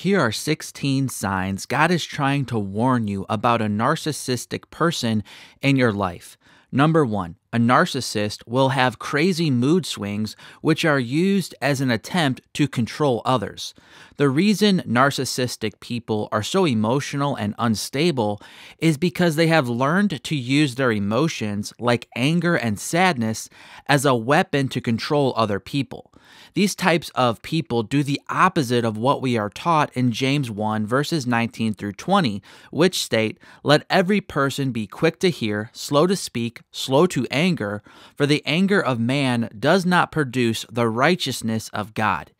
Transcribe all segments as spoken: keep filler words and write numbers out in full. Here are sixteen signs God is trying to warn you about a narcissistic person in your life. Number one, a narcissist will have crazy mood swings, which are used as an attempt to control others. The reason narcissistic people are so emotional and unstable is because they have learned to use their emotions, like anger and sadness, as a weapon to control other people. These types of people do the opposite of what we are taught in James one, verses nineteen through twenty, which state, "Let every person be quick to hear, slow to speak, slow to anger, Anger, for the anger of man does not produce the righteousness of God."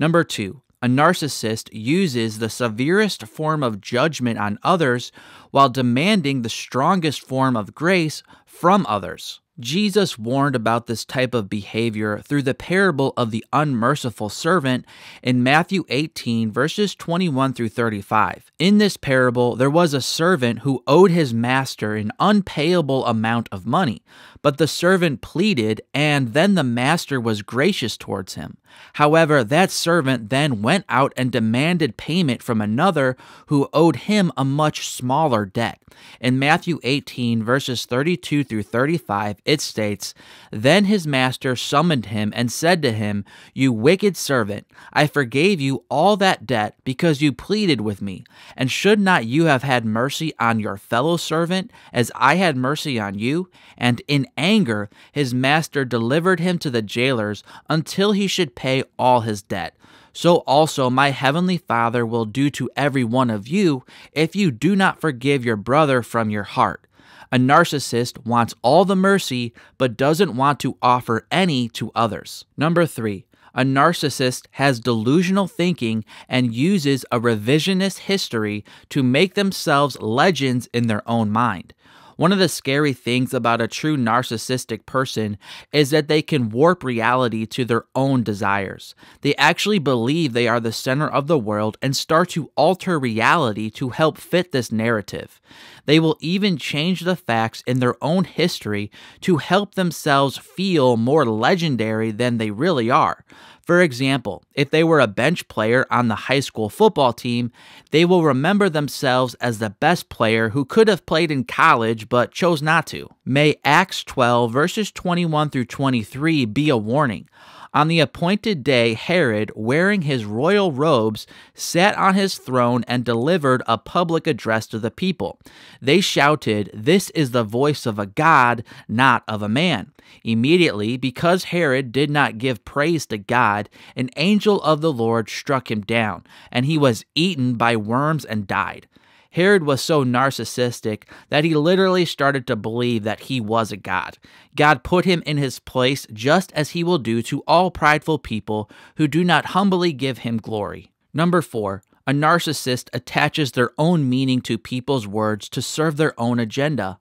Number two, a narcissist uses the severest form of judgment on others while demanding the strongest form of grace from others. Jesus warned about this type of behavior through the parable of the unmerciful servant in Matthew eighteen, verses twenty-one through thirty-five. In this parable, there was a servant who owed his master an unpayable amount of money, but the servant pleaded, and then the master was gracious towards him. However, that servant then went out and demanded payment from another who owed him a much smaller debt. In Matthew eighteen, verses thirty-two through thirty-five, it states, "Then his master summoned him and said to him, 'You wicked servant, I forgave you all that debt because you pleaded with me. And should not you have had mercy on your fellow servant as I had mercy on you?' And in anger, his master delivered him to the jailers until he should pay all his debt. So also my heavenly Father will do to every one of you if you do not forgive your brother from your heart." A narcissist wants all the mercy but doesn't want to offer any to others. Number three, a narcissist has delusional thinking and uses a revisionist history to make themselves legends in their own mind. One of the scary things about a true narcissistic person is that they can warp reality to their own desires. They actually believe they are the center of the world and start to alter reality to help fit this narrative. They will even change the facts in their own history to help themselves feel more legendary than they really are. For example, if they were a bench player on the high school football team, they will remember themselves as the best player who could have played in college but chose not to. May Acts twelve, verses twenty-one through twenty-three be a warning. "On the appointed day, Herod, wearing his royal robes, sat on his throne and delivered a public address to the people. They shouted, 'This is the voice of a god, not of a man.' Immediately, because Herod did not give praise to God, an angel of the Lord struck him down, and he was eaten by worms and died." Herod was so narcissistic that he literally started to believe that he was a god. God put him in his place, just as he will do to all prideful people who do not humbly give him glory. Number four, a narcissist attaches their own meaning to people's words to serve their own agenda.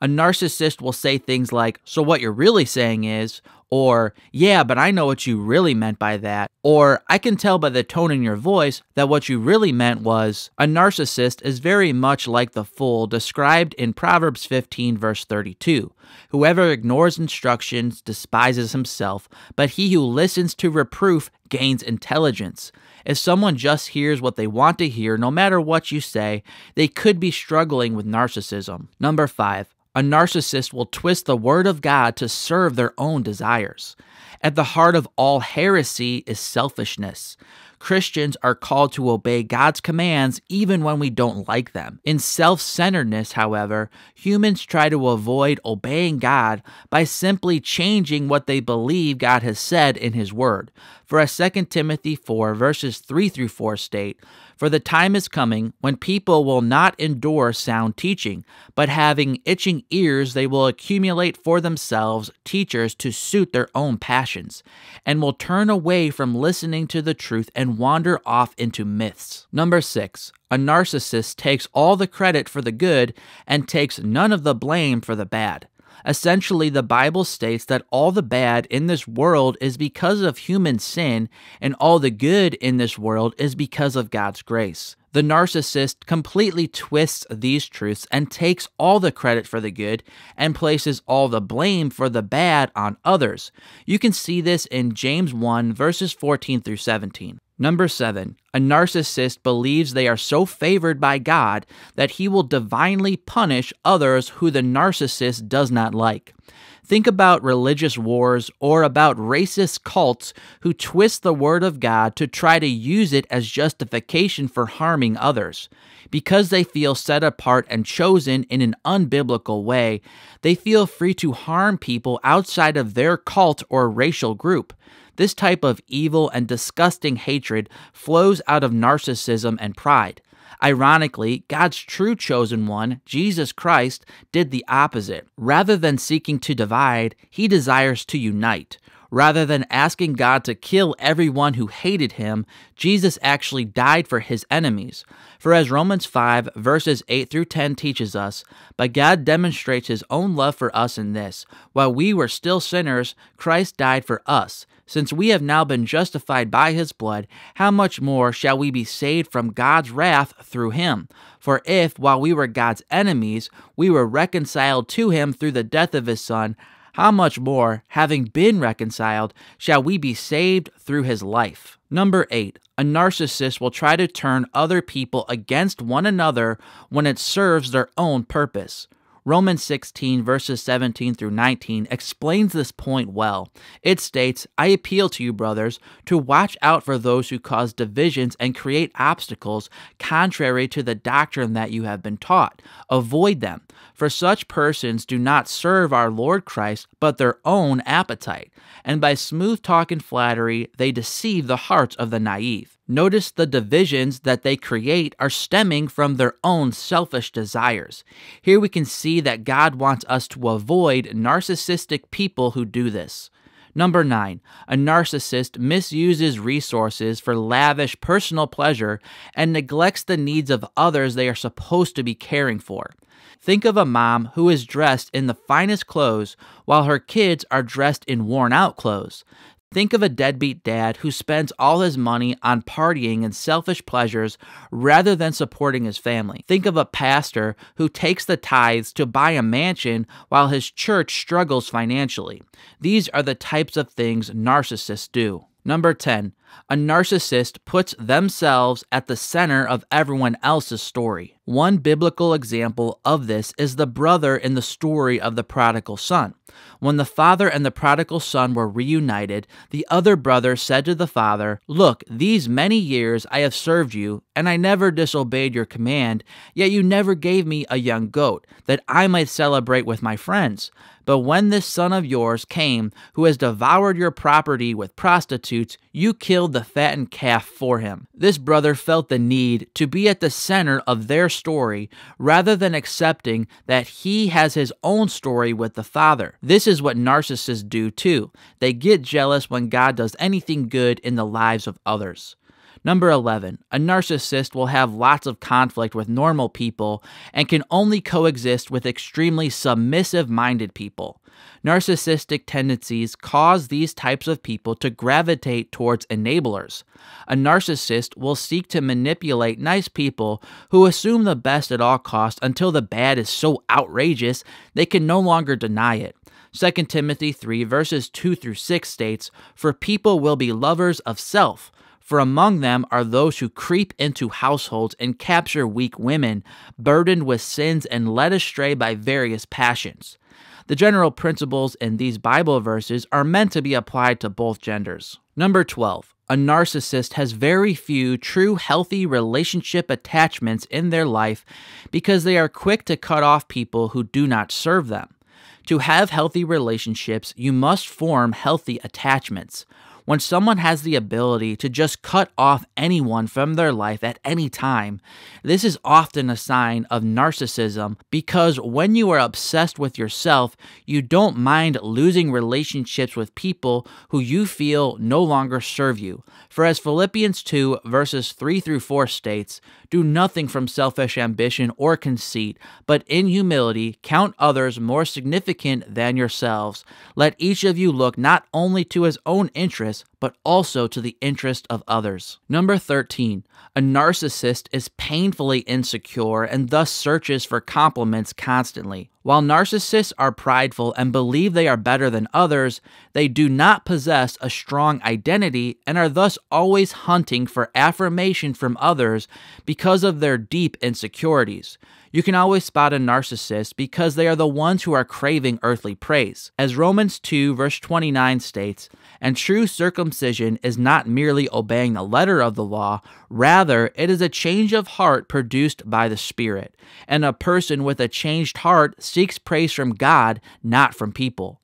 A narcissist will say things like, "So what you're really saying is," or, "Yeah, but I know what you really meant by that," or, "I can tell by the tone in your voice that what you really meant was." A narcissist is very much like the fool described in Proverbs fifteen, verse thirty-two. "Whoever ignores instructions despises himself, but he who listens to reproof gains intelligence." If someone just hears what they want to hear, no matter what you say, they could be struggling with narcissism. Number five, a narcissist will twist the word of God to serve their own desires. At the heart of all heresy is selfishness. Christians are called to obey God's commands even when we don't like them. In self-centeredness, however, humans try to avoid obeying God by simply changing what they believe God has said in His Word. For Second Timothy four, verses three through four state, "For the time is coming when people will not endure sound teaching, but having itching ears they will accumulate for themselves teachers to suit their own passions, and will turn away from listening to the truth and wander off into myths." Number six, a narcissist takes all the credit for the good and takes none of the blame for the bad. Essentially, the Bible states that all the bad in this world is because of human sin, and all the good in this world is because of God's grace. The narcissist completely twists these truths and takes all the credit for the good and places all the blame for the bad on others. You can see this in James one, verses fourteen through seventeen. Number seven, a narcissist believes they are so favored by God that he will divinely punish others who the narcissist does not like. Think about religious wars or about racist cults who twist the word of God to try to use it as justification for harming others. Because they feel set apart and chosen in an unbiblical way, they feel free to harm people outside of their cult or racial group. This type of evil and disgusting hatred flows out of narcissism and pride. Ironically, God's true chosen one, Jesus Christ, did the opposite. Rather than seeking to divide, he desires to unite. Rather than asking God to kill everyone who hated him, Jesus actually died for his enemies. For as Romans five, verses eight through ten teaches us, "But God demonstrates his own love for us in this. While we were still sinners, Christ died for us. Since we have now been justified by his blood, how much more shall we be saved from God's wrath through him? For if, while we were God's enemies, we were reconciled to him through the death of his Son, how much more, having been reconciled, shall we be saved through his life?" Number eight, a narcissist will try to turn other people against one another when it serves their own purpose. Romans sixteen, verses seventeen through nineteen explains this point well. It states, "I appeal to you, brothers, to watch out for those who cause divisions and create obstacles contrary to the doctrine that you have been taught. Avoid them, for such persons do not serve our Lord Christ, but their own appetite. And by smooth talk and flattery, they deceive the hearts of the naive." Notice the divisions that they create are stemming from their own selfish desires. Here we can see that God wants us to avoid narcissistic people who do this. Number nine, a narcissist misuses resources for lavish personal pleasure and neglects the needs of others they are supposed to be caring for. Think of a mom who is dressed in the finest clothes while her kids are dressed in worn-out clothes. Think of a deadbeat dad who spends all his money on partying and selfish pleasures rather than supporting his family. Think of a pastor who takes the tithes to buy a mansion while his church struggles financially. These are the types of things narcissists do. Number ten, a narcissist puts themselves at the center of everyone else's story. One biblical example of this is the brother in the story of the prodigal son. When the father and the prodigal son were reunited, the other brother said to the father, "Look, these many years I have served you, and I never disobeyed your command, yet you never gave me a young goat, that I might celebrate with my friends. But when this son of yours came, who has devoured your property with prostitutes, you killed the fattened calf for him." This brother felt the need to be at the center of their story rather than accepting that he has his own story with the father. This is what narcissists do too. They get jealous when God does anything good in the lives of others. Number eleven, a narcissist will have lots of conflict with normal people and can only coexist with extremely submissive-minded people. Narcissistic tendencies cause these types of people to gravitate towards enablers. A narcissist will seek to manipulate nice people who assume the best at all costs until the bad is so outrageous they can no longer deny it. Second Timothy three, verses two through six states, "For people will be lovers of self, for among them are those who creep into households and capture weak women, burdened with sins and led astray by various passions." The general principles in these Bible verses are meant to be applied to both genders. Number twelve. A narcissist has very few true healthy relationship attachments in their life because they are quick to cut off people who do not serve them. To have healthy relationships, you must form healthy attachments. When someone has the ability to just cut off anyone from their life at any time, this is often a sign of narcissism, because when you are obsessed with yourself, you don't mind losing relationships with people who you feel no longer serve you. For as Philippians two, verses three through four states, "Do nothing from selfish ambition or conceit, but in humility count others more significant than yourselves. Let each of you look not only to his own interests, purpose, but also to the interest of others. Number thirteen, a narcissist is painfully insecure and thus searches for compliments constantly. While narcissists are prideful and believe they are better than others, they do not possess a strong identity and are thus always hunting for affirmation from others because of their deep insecurities. You can always spot a narcissist because they are the ones who are craving earthly praise. As Romans two verse twenty-nine states, "And true circumcision is not merely obeying the letter of the law, rather it is a change of heart produced by the Spirit. And a person with a changed heart seeks praise from God, not from people."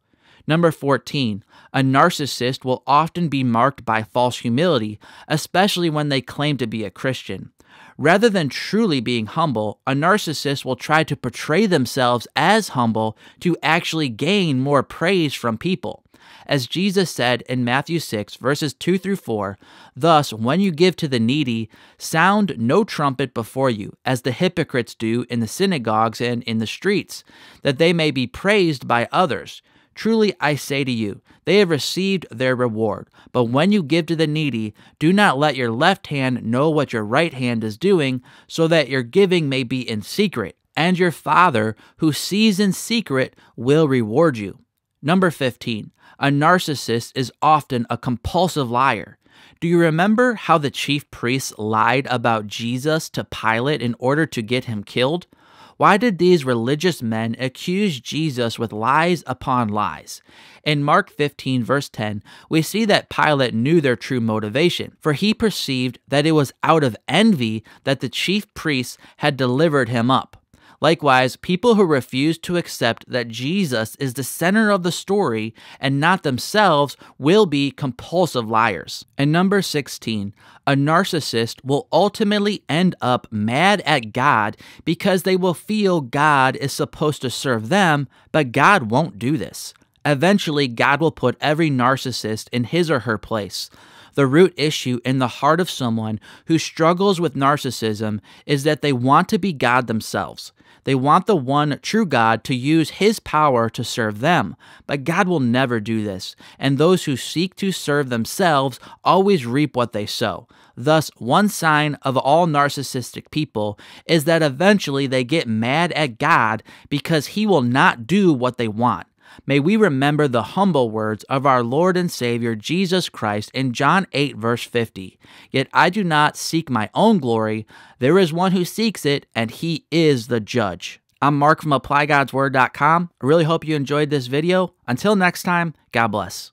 Number fourteen, a narcissist will often be marked by false humility, especially when they claim to be a Christian. Rather than truly being humble, a narcissist will try to portray themselves as humble to actually gain more praise from people. As Jesus said in Matthew six, verses two through four, "Thus, when you give to the needy, sound no trumpet before you, as the hypocrites do in the synagogues and in the streets, that they may be praised by others. Truly, I say to you, they have received their reward. But when you give to the needy, do not let your left hand know what your right hand is doing, so that your giving may be in secret, and your Father, who sees in secret, will reward you." Number fifteen, a narcissist is often a compulsive liar. Do you remember how the chief priests lied about Jesus to Pilate in order to get him killed? Why did these religious men accuse Jesus with lies upon lies? In Mark fifteen, verse ten, we see that Pilate knew their true motivation, for he perceived that it was out of envy that the chief priests had delivered him up. Likewise, people who refuse to accept that Jesus is the center of the story and not themselves will be compulsive liars. And number sixteen, a narcissist will ultimately end up mad at God because they will feel God is supposed to serve them, but God won't do this. Eventually, God will put every narcissist in his or her place. The root issue in the heart of someone who struggles with narcissism is that they want to be God themselves. They want the one true God to use his power to serve them, but God will never do this, and those who seek to serve themselves always reap what they sow. Thus, one sign of all narcissistic people is that eventually they get mad at God because he will not do what they want. May we remember the humble words of our Lord and Savior Jesus Christ in John eight, verse fifty. "Yet I do not seek my own glory. There is one who seeks it, and he is the judge." I'm Mark from Apply Gods Word dot com. I really hope you enjoyed this video. Until next time, God bless.